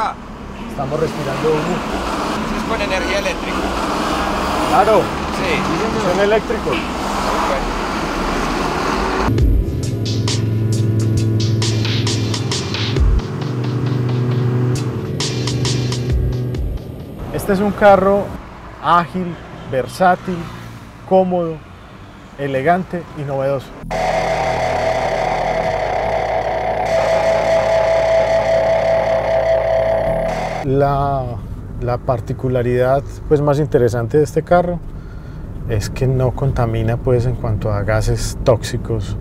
agua. Estamos respirando humo. Eso es con energía eléctrica. Claro. Sí. Son eléctricos. Okay. Este es un carro ágil, versátil, cómodo, elegante y novedoso. La particularidad pues, más interesante de este carro es que no contamina pues, en cuanto a gases tóxicos,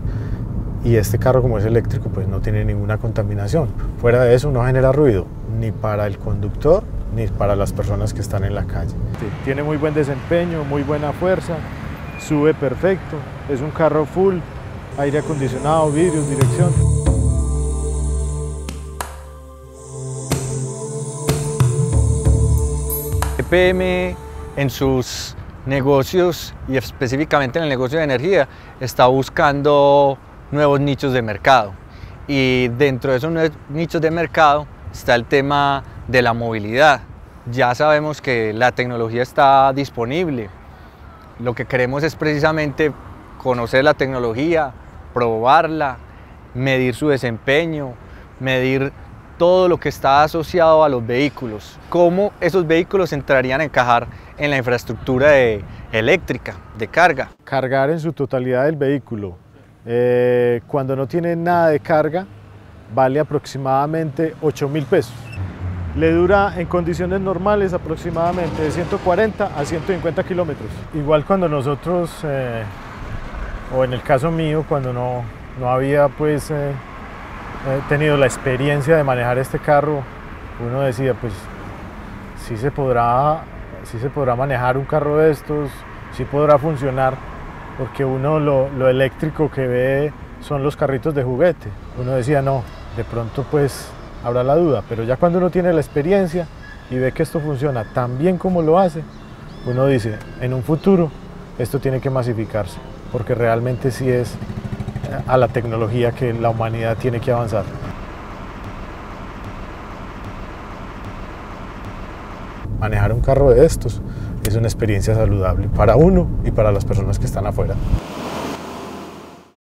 y este carro, como es eléctrico, pues no tiene ninguna contaminación. Fuera de eso no genera ruido ni para el conductor ni para las personas que están en la calle. Sí, tiene muy buen desempeño, muy buena fuerza, sube perfecto, es un carro full, aire acondicionado, vidrios, dirección. EPM en sus negocios, y específicamente en el negocio de energía, está buscando nuevos nichos de mercado, y dentro de esos nichos de mercado está el tema de la movilidad. Ya sabemos que la tecnología está disponible. Lo que queremos es precisamente conocer la tecnología, probarla, medir su desempeño, medir todo lo que está asociado a los vehículos, cómo esos vehículos entrarían a encajar en la infraestructura eléctrica de carga. Cargar en su totalidad el vehículo. Cuando no tiene nada de carga, vale aproximadamente 8.000 pesos. Le dura en condiciones normales aproximadamente de 140 a 150 kilómetros. Igual cuando nosotros, o en el caso mío, cuando no había pues, tenido la experiencia de manejar este carro, uno decía, pues, sí se podrá manejar un carro de estos, sí podrá funcionar, porque uno lo eléctrico que ve son los carritos de juguete. Uno decía, no, de pronto pues habrá la duda, pero ya cuando uno tiene la experiencia y ve que esto funciona tan bien como lo hace, uno dice, en un futuro esto tiene que masificarse, porque realmente sí es a la tecnología que la humanidad tiene que avanzar. Manejar un carro de estos es una experiencia saludable para uno y para las personas que están afuera.